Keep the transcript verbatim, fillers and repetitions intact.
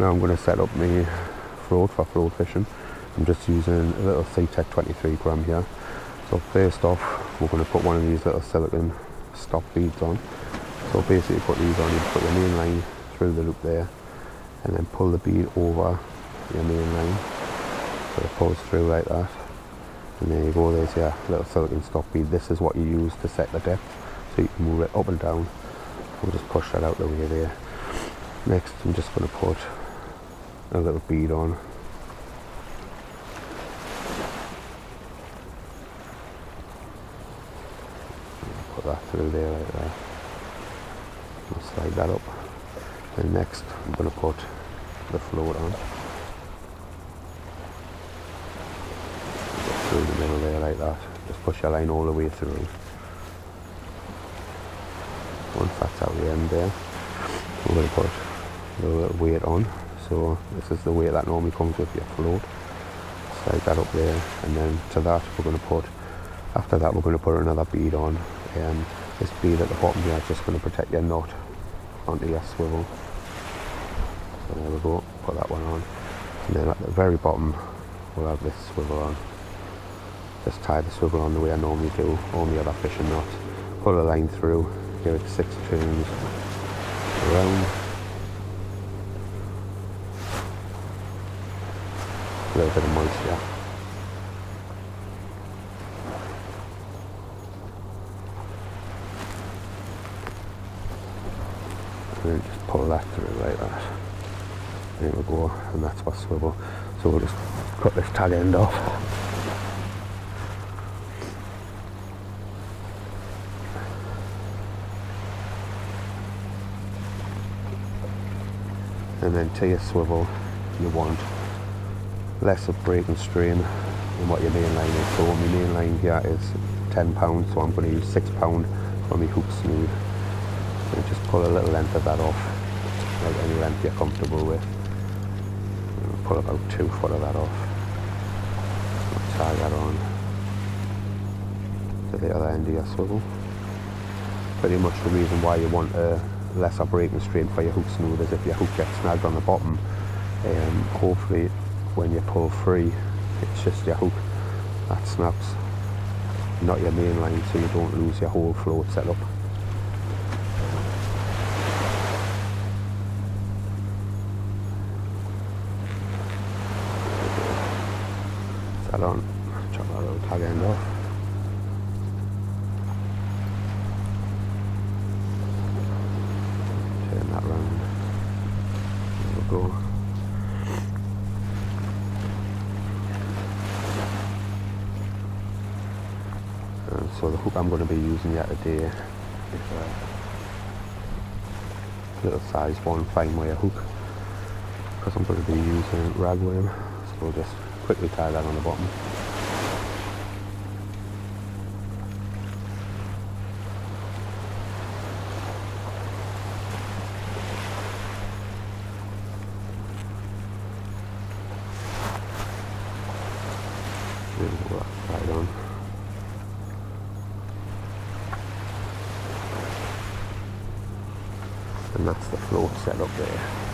Now I'm going to set up my rod for float fishing. I'm just using a little SeaTech twenty-three gram here. So first off, we're going to put one of these little silicone stop beads on. So basically put these on, you put your main line through the loop there and then pull the bead over your main line. So it pulls through like that. And there you go, there's your little silicone stop bead. This is what you use to set the depth, so you can move it up and down. We'll just push that out the way there. Next, I'm just going to put a little bead on. Put that through there like that. I'll slide that up. And next, I'm going to put the float on. Get through the middle there like that. Just push your line all the way through. Once that's out the end there, we're going to put the little weight on. So this is the weight that normally comes with your float. Slide that up there, and then to that we're going to put, after that we're going to put another bead on. Um, this bead at the bottom here is just going to protect your knot onto your swivel. So there we go, put that one on. And then at the very bottom we'll have this swivel on. Just tie the swivel on the way I normally do, all the other fishing knots. Pull a line through, give it six turns around. A little bit of moisture. And then just pull that through like that. There we go, and that's my swivel. So we'll just cut this tag end off. And then to your swivel, you want less of break and strain than what your main line is. So my main line here is ten pounds, so I'm going to use six pound for my hook snood. And just pull a little length of that off, like any length you're comfortable with. And pull about two foot of that off. Tie that on to the other end of your swivel. Pretty much the reason why you want a lesser break and strain for your hook snood is if your hook gets snagged on the bottom, um, hopefully when you pull free it's just your hook that snaps, not your main line, so you don't lose your whole float setup. Set on, chop that little tag end off. That round. There we go. And so the hook I'm going to be using here today is a little size one fine wire hook, because I'm going to be using ragworm. So we'll just quickly tie that on the bottom. Right on. And that's the float set up there.